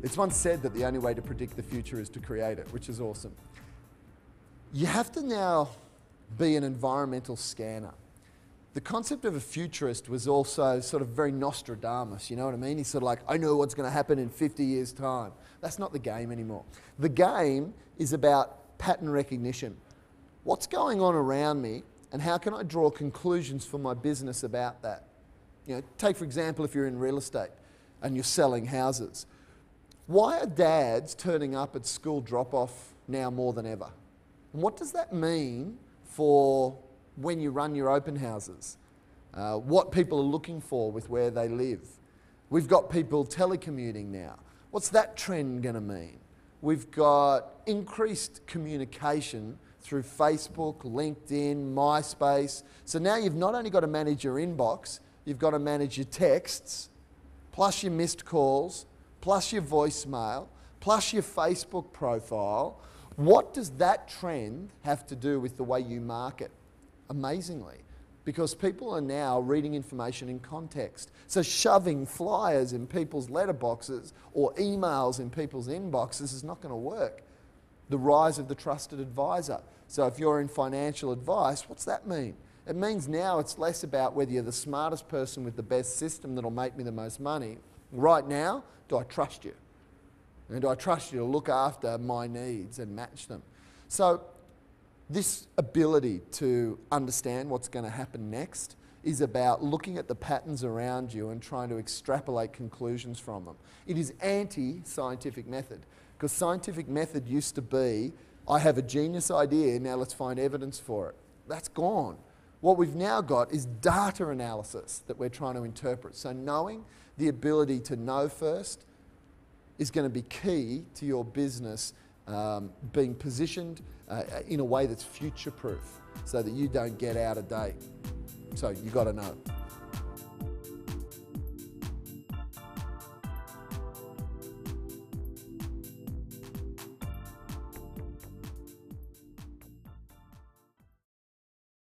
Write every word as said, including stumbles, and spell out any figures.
It's once said that the only way to predict the future is to create it, which is awesome. You have to now be an environmental scanner. The concept of a futurist was also sort of very Nostradamus, you know what I mean? He's sort of like, I know what's going to happen in fifty years' time. That's not the game anymore. The game is about pattern recognition. What's going on around me and how can I draw conclusions for my business about that? You know, take for example, if you're in real estate and you're selling houses. Why are dads turning up at school drop-off now more than ever? And what does that mean for when you run your open houses, uh, what people are looking for with where they live. We've got people telecommuting now. What's that trend going to mean? We've got increased communication through Facebook, LinkedIn, MySpace. So now you've not only got to manage your inbox, you've got to manage your texts, plus your missed calls, plus your voicemail, plus your Facebook profile. What does that trend have to do with the way you market? Amazingly, because people are now reading information in context. So shoving flyers in people's letterboxes or emails in people's inboxes is not going to work. The rise of the trusted advisor. So if you're in financial advice, what's that mean? It means now it's less about whether you're the smartest person with the best system that'll make me the most money. Right now, do I trust you? And do I trust you to look after my needs and match them? So this ability to understand what's going to happen next is about looking at the patterns around you and trying to extrapolate conclusions from them. It is anti-scientific method, because scientific method used to be, I have a genius idea, now let's find evidence for it. That's gone. What we've now got is data analysis that we're trying to interpret. So knowing, the ability to know first, is going to be key to your business um, being positioned Uh, in a way that's future-proof so that you don't get out of date. So you got to know.